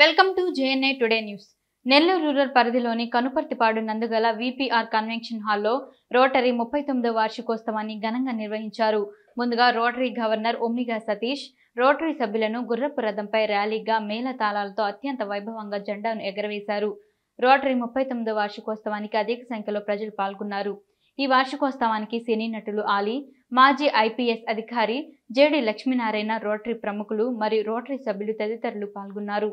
Welcome to JNA Today News. Nellore Rural Paradiloni, Kanupartipadu Nandugala, VPR Convention Hall, Rotary 39వ వార్షికోత్సవాన్ని ఘనంగా నిర్వహించారు. ముందుగా Rotary Governor Omniga Satish, Rotary సభ్యులను గుర్రపు రథంపై ర్యాలీగా మేళ తాళాలతో అత్యంత వైభవంగా జెండాను ఎగరవేశారు. Rotary 39వ వార్షికోత్సవానికి అధిక సంఖ్యలో ప్రజలు పాల్గొన్నారు. ఈ వార్షికోత్సవానికి సినీ నటులు ఆలీ, మాజీ ఐపీఎస్ అధికారి జేడి లక్ష్మీనారాయణ, రోటరీ ప్రముఖులు మరియు రోటరీ సభ్యులు తదితరులు పాల్గొన్నారు.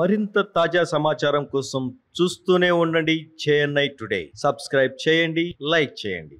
మరింత తాజా సమాచారం కోసం చూస్తూనే ఉండండి JNI Today. సబ్స్క్రైబ్ చేయండి, లైక్ చేయండి.